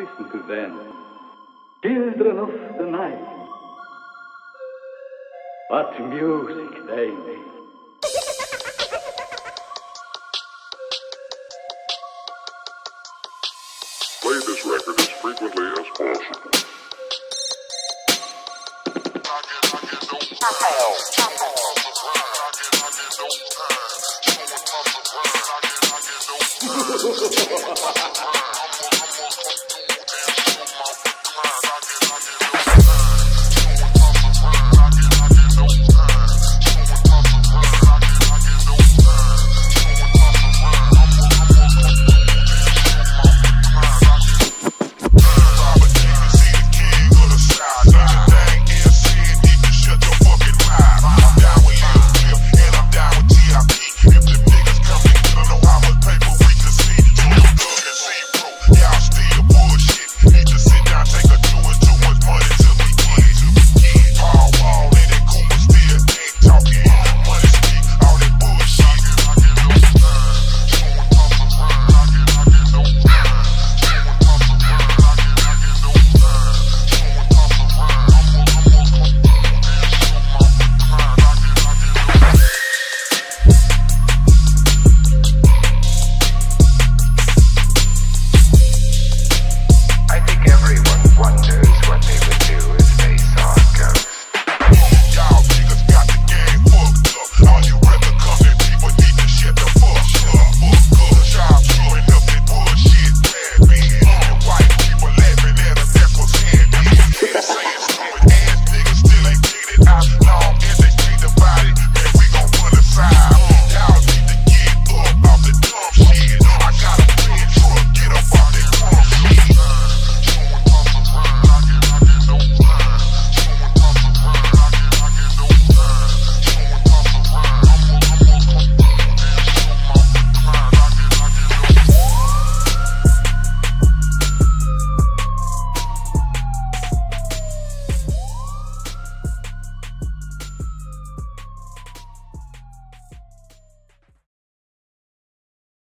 listen to them, children of the night. What music they make. Play this record as frequently as possible. I get no time.